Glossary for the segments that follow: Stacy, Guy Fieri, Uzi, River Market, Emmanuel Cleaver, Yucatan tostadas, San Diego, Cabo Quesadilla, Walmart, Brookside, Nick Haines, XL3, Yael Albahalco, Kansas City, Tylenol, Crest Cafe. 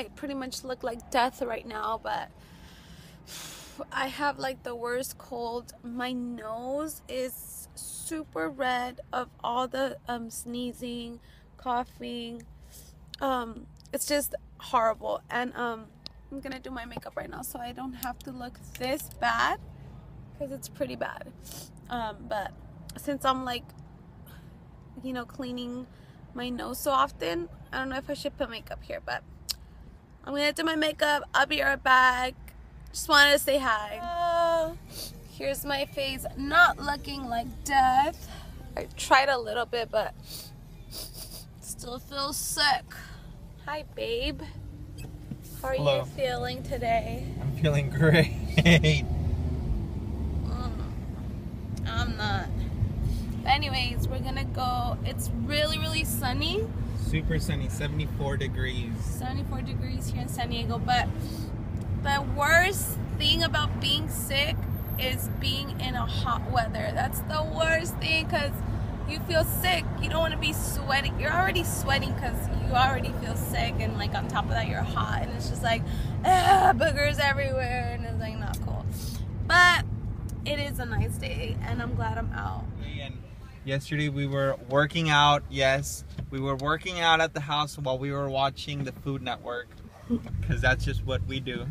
I pretty much look like death right now, but I have like the worst cold. My nose is super red of all the sneezing, coughing. It's just horrible. And I'm gonna do my makeup right now so I don't have to look this bad, because it's pretty bad. But since I'm like, you know, cleaning my nose so often, I don't know if I should put makeup here, but I'm gonna do my makeup. I'll be right back. Just wanted to say hi. Here's my face, not looking like death. I tried a little bit, but still feels sick. Hi, babe. How are you feeling today? I'm feeling great. I'm not. But anyways, we're gonna go. It's really, really sunny. Super sunny, 74 degrees. 74 degrees here in San Diego, but the worst thing about being sick is being in a hot weather. That's the worst thing, because you feel sick. You don't want to be sweating. You're already sweating because you already feel sick, and like on top of that you're hot, and it's just like boogers everywhere, and it's like not cool. But it is a nice day and I'm glad I'm out. And yesterday we were working out. Yes, we were working out at the house while we were watching the Food Network, because that's just what we do.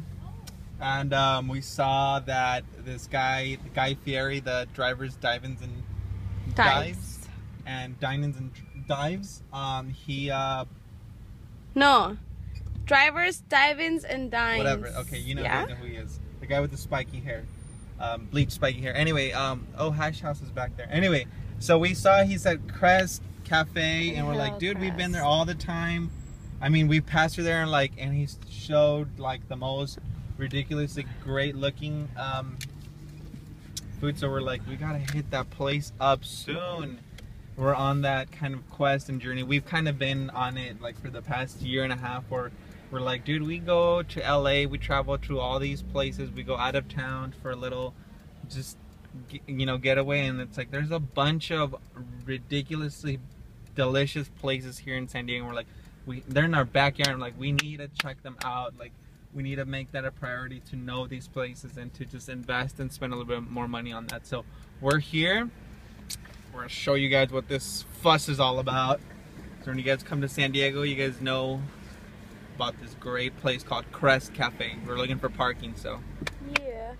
And we saw that this guy, Guy Fieri, the Drivers, Dive-Ins and Dives, and Diners and Dives. Drivers, Dive-Ins and Dives. Whatever. Okay, you know, yeah. You know who he is. The guy with the spiky hair, bleached spiky hair. Anyway, oh, Hash House is back there. Anyway, so we saw he's at Crest Cafe, and we're like, dude, Crest. We've been there all the time. I mean, we passed her there, and like, and he showed like the most ridiculously great looking food, so we're like, we gotta hit that place up soon. We're on that kind of quest and journey. We've kind of been on it like for the past year and a half, where we're like, dude, we go to LA, we travel to all these places, we go out of town for a little, just, you know, getaway, and it's like there's a bunch of ridiculously delicious places here in San Diego. We're like, they're in our backyard. I'm like, we need to check them out. Like, we need to make that a priority to know these places and to just invest and spend a little bit more money on that. So we're here. We're gonna show you guys what this fuss is all about. So when you guys come to San Diego, you guys know about this great place called Crest Cafe. We're looking for parking, so. Yeah.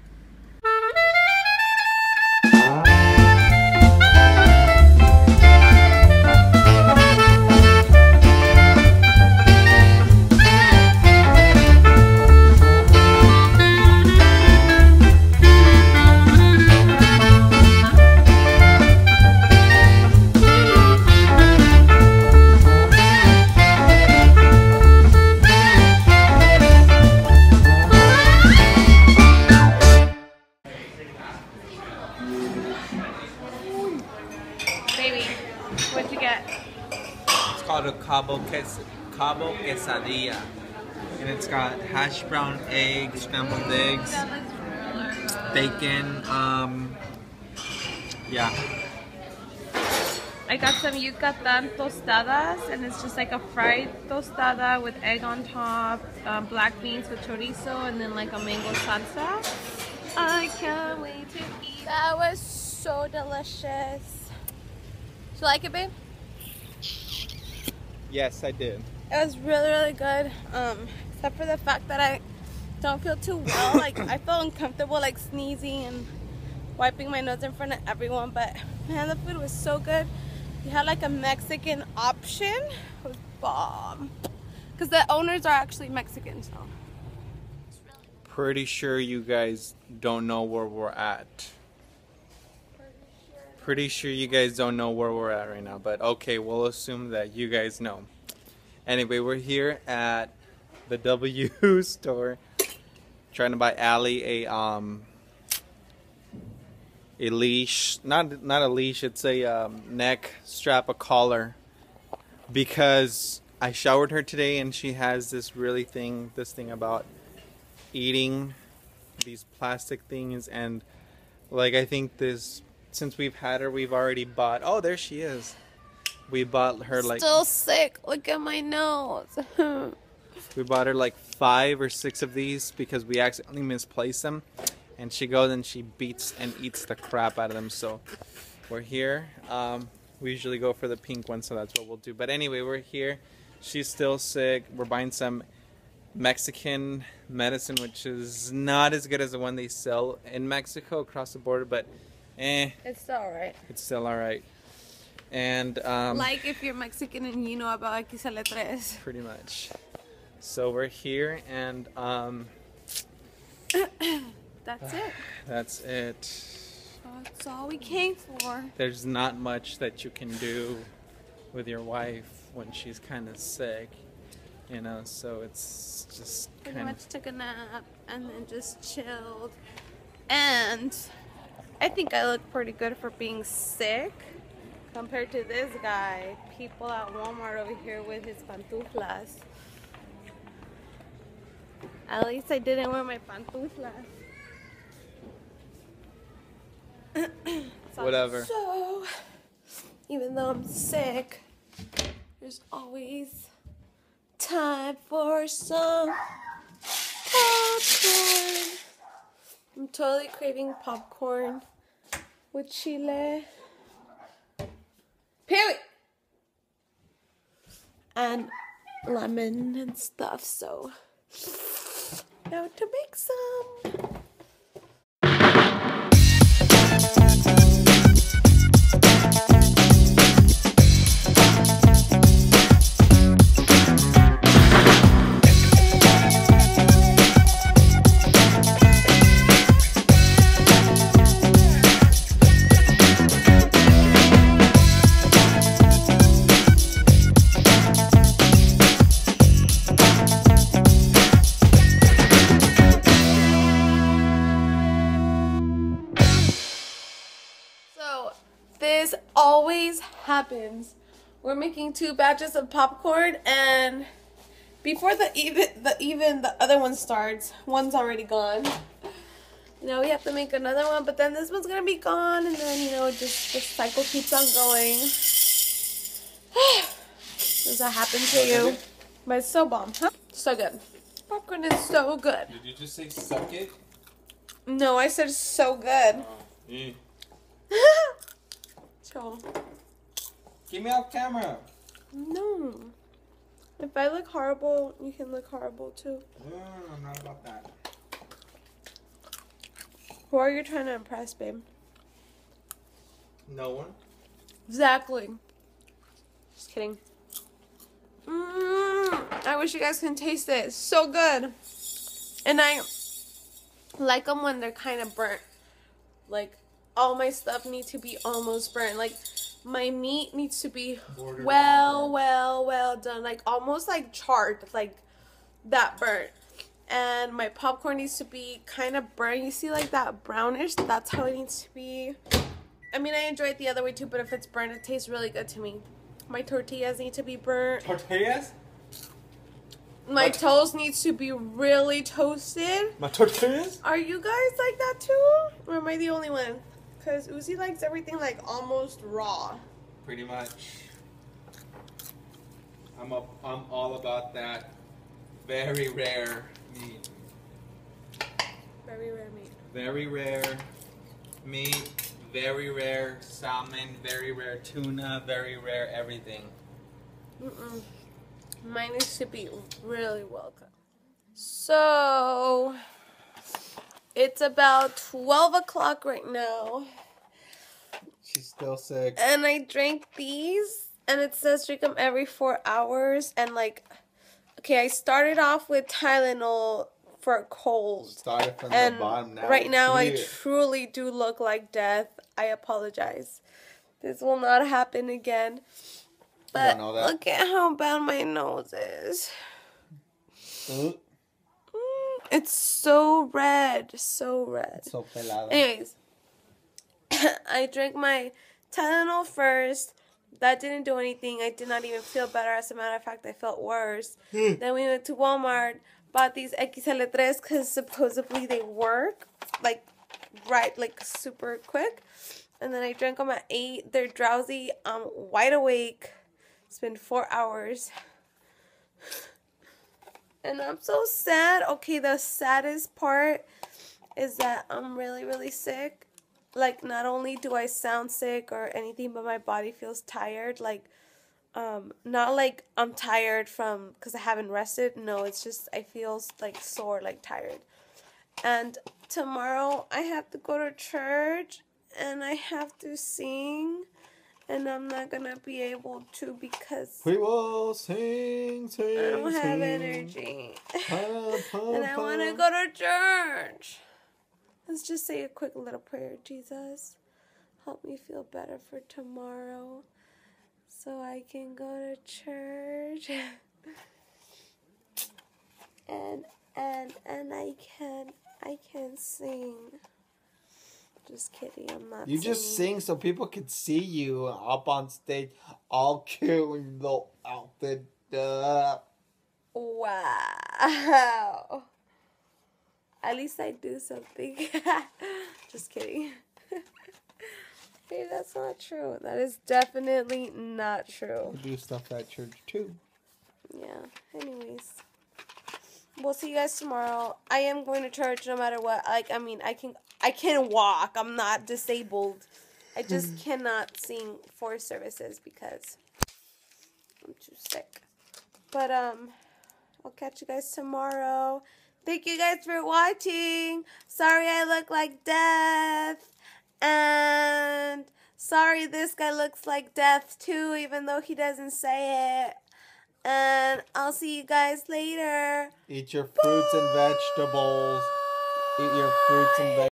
Cabo Quesadilla, and it's got hash brown eggs, scrambled eggs, bacon, yeah. I got some Yucatan tostadas, and it's just like a fried tostada with egg on top, black beans with chorizo, and then like a mango salsa. I can't wait to eat. That was so delicious. Did you like it, babe? Yes, I did. It was really, really good. Except for the fact that I don't feel too well. Like, I feel uncomfortable, like sneezing and wiping my nose in front of everyone. But man, the food was so good. We had like a Mexican option. It was bomb. Because the owners are actually Mexican, so. Pretty sure you guys don't know where we're at. Pretty sure you guys don't know where we're at right now, but okay, we'll assume that you guys know. Anyway, we're here at the W store trying to buy Allie a leash, not a leash, it's a neck strap, a collar, because I showered her today and she has this really thing, this thing about eating these plastic things, and like I think this, since we've had her, we've already bought, oh, there she is. We bought her like. Still sick. Look at my nose. We bought her like 5 or 6 of these because we accidentally misplaced them. And she goes and she beats and eats the crap out of them. So we're here. We usually go for the pink one, so that's what we'll do. But anyway, we're here. She's still sick. We're buying some Mexican medicine, which is not as good as the one they sell in Mexico across the border, but eh. It's still alright. It's still alright. And like if you're Mexican and you know about XL3. Pretty much. So we're here and that's it. That's it. That's all we came for. There's not much that you can do with your wife when she's kind of sick, you know, so it's just pretty much took a nap and then just chilled, and I think I look pretty good for being sick compared to this guy. People at Walmart over here with his pantuflas. At least I didn't wear my pantuflas. Whatever. So, even though I'm sick, there's always time for some popcorn. I'm totally craving popcorn with chile. Period. And lemon and stuff, so now to make some. Always happens. We're making 2 batches of popcorn, and before the other one starts, one's already gone. Now we have to make another one, but then this one's gonna be gone, and then, you know, just the cycle keeps on going. Does that happen to you? But it's so bomb, huh? So good. Popcorn is so good. Did you just say suck it? No, I said so good. Chill. Give me off camera. No. If I look horrible, you can look horrible too. No, not about that. Who are you trying to impress, babe? No one. Exactly. Just kidding. I wish you guys can taste it. It's so good. And I like them when they're kind of burnt. Like, all my stuff needs to be almost burnt. Like, my meat needs to be well done. Like, almost like charred. Like, that burnt. And my popcorn needs to be kind of burnt. You see, like, that brownish? That's how it needs to be. I mean, I enjoy it the other way, too. But if it's burnt, it tastes really good to me. My tortillas need to be burnt. Tortillas? My toast needs to be really toasted. My tortillas? Are you guys like that, too? Or am I the only one? Because Uzi likes everything like almost raw. Pretty much. I'm all about that very rare meat. Very rare meat. Very rare meat. Very rare salmon. Very rare tuna. Very rare everything. Mine needs to be really well cooked. So it's about 12 o'clock right now. She's still sick. And I drank these, and it says drink them every 4 hours. And like, okay, I started off with Tylenol for a cold. Started from the bottom. Now right now, I truly do look like death. I apologize. This will not happen again. But look at how bad my nose is. It's so red, so red. So pelado. Anyways, I drank my Tylenol first. That didn't do anything. I did not even feel better. As a matter of fact, I felt worse. Then we went to Walmart, bought these XL3s because supposedly they work, like, right, like, super quick. And then I drank them at 8. They're drowsy. I'm wide awake. It's been 4 hours. And I'm so sad. Okay, the saddest part is that I'm really, really sick. Like, not only do I sound sick or anything, but my body feels tired. Like, not like I'm tired from because I haven't rested. No, it's just I feel like sore, like tired. And tomorrow I have to go to church and I have to sing. And I'm not going to be able to because we will sing, I don't have energy. And I want to go to church. Let's just say a quick little prayer. Jesus, help me feel better for tomorrow so I can go to church. And I can sing. Just kidding, I'm not. You singing. Just sing so people could see you up on stage, all cute and little outfit. Wow. At least I do something. Just kidding. Hey, that's not true. That is definitely not true. We do stuff at church too. Yeah. Anyways. We'll see you guys tomorrow. I am going to church no matter what. Like, I mean, I can walk. I'm not disabled. I just cannot sing for services because I'm too sick. But, I'll catch you guys tomorrow. Thank you guys for watching. Sorry I look like death. And sorry this guy looks like death too, even though he doesn't say it. And I'll see you guys later. Eat your fruits and vegetables. Eat your fruits and vegetables.